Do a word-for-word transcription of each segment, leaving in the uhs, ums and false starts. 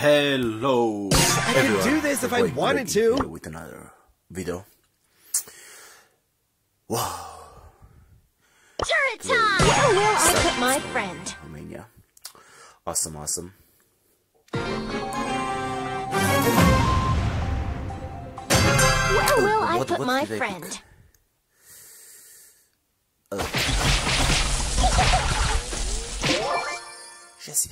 Hello, I everyone. Could do this if I wanted to. With another video. Wow. Your time. Where will I put my friend? Romania. Awesome, awesome. Where will I put my friend? Jessie.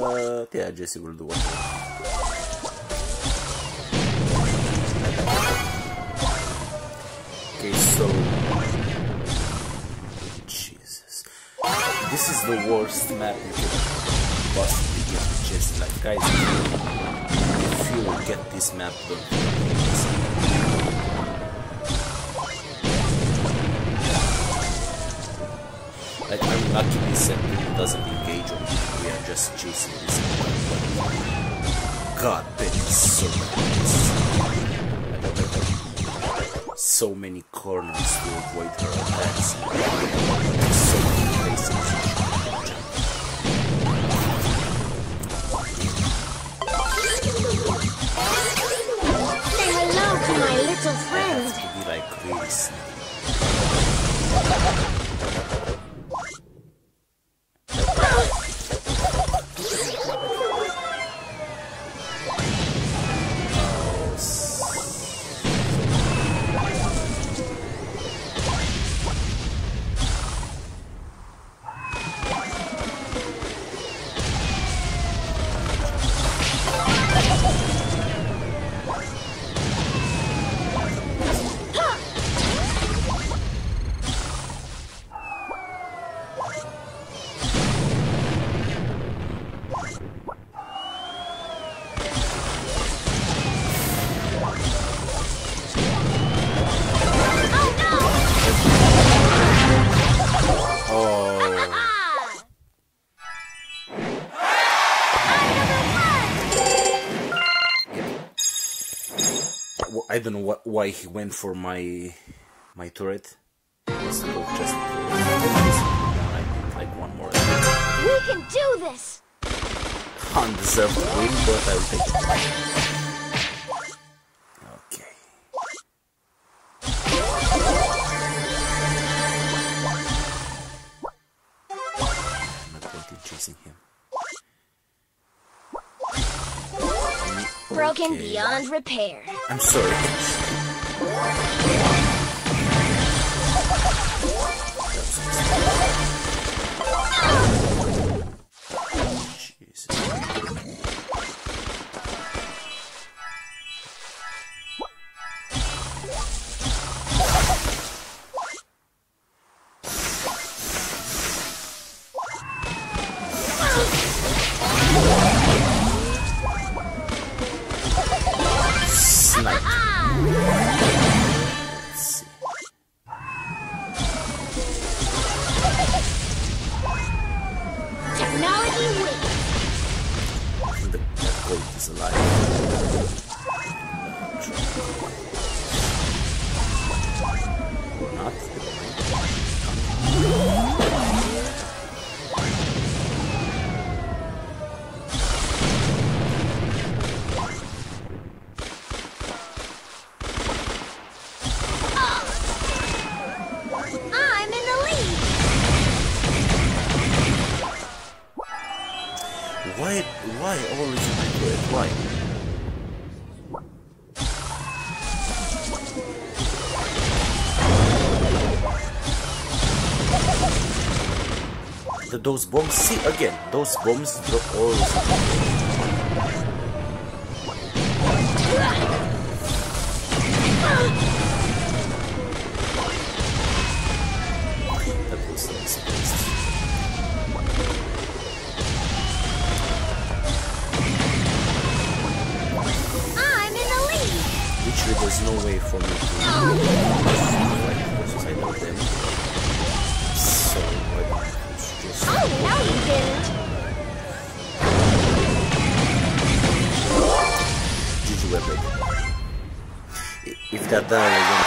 But yeah, Jessie will do it. So, Jesus, this is the worst map you can possibly get to Jessie. Like, guys, if you will get this map, don't forget Jessie. Like, I'm not to be said that it doesn't engage on you. We are just chasing this one. God, that is so nice. So many corners to avoid her attacks. So many places say hello to my little friend. I have to be like this. I don't know what, why he went for my my turret. Just, just I need like one more. We can do this. Undeserved win, but I'll take it. Okay. I'm not going to be chasing him. Broken okay. Beyond repair. I'm sorry. Jesus. Why, why always do I do it? Why? The, those bombs, see again, those bombs drop all the time. That was nice. There's no way for me to fight versus I know them. So I Oh, no you didn't. Did you epic? If that died, I'm gonna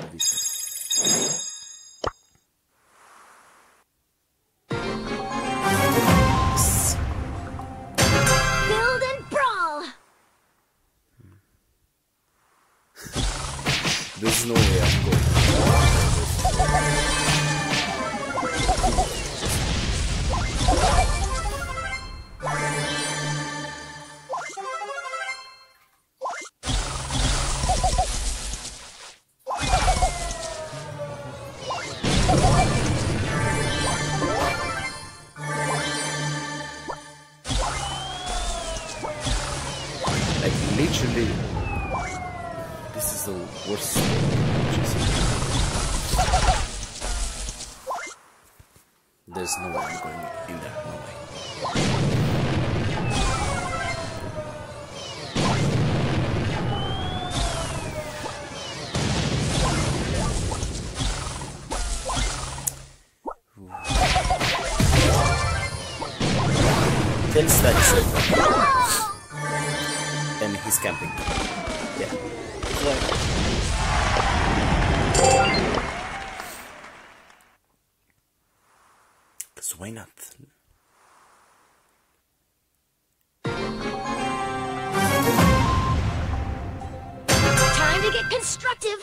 forget you. Build and brawl. There's no way I'm going. Like literally, this is the worst Jessie. There's no way I'm going in there, no way. Feels like silver. And he's camping. Yeah. Because why not? Time to get constructive.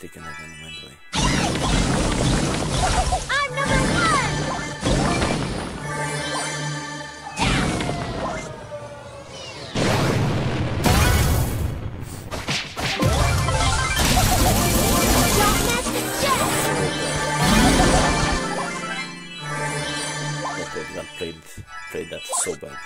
Taking that in my way. I'm number one! That played played that so bad.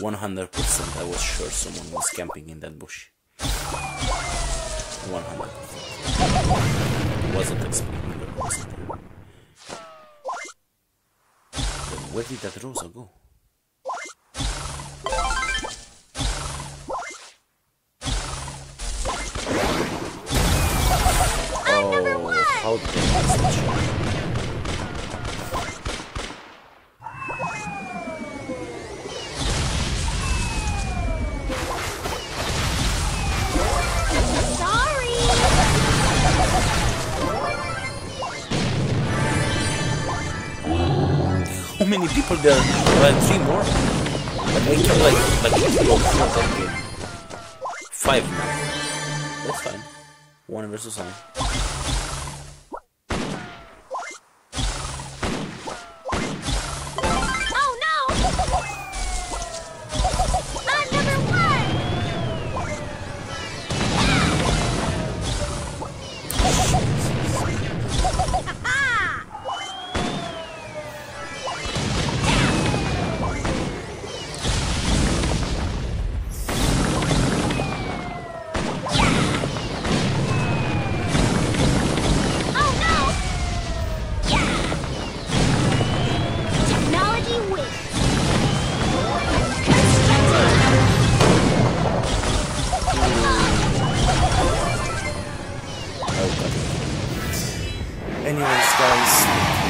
one hundred percent I was sure someone was camping in that bush. one hundred percent. Wasn't expecting it. But where did that Rosa go? I'm number one! Oh, how did that? How many people there are? Uh, three more? But I can like, like, block for that game. Five now. That's fine. One versus one. Oh no! I'm number one! Ha Anyways, guys.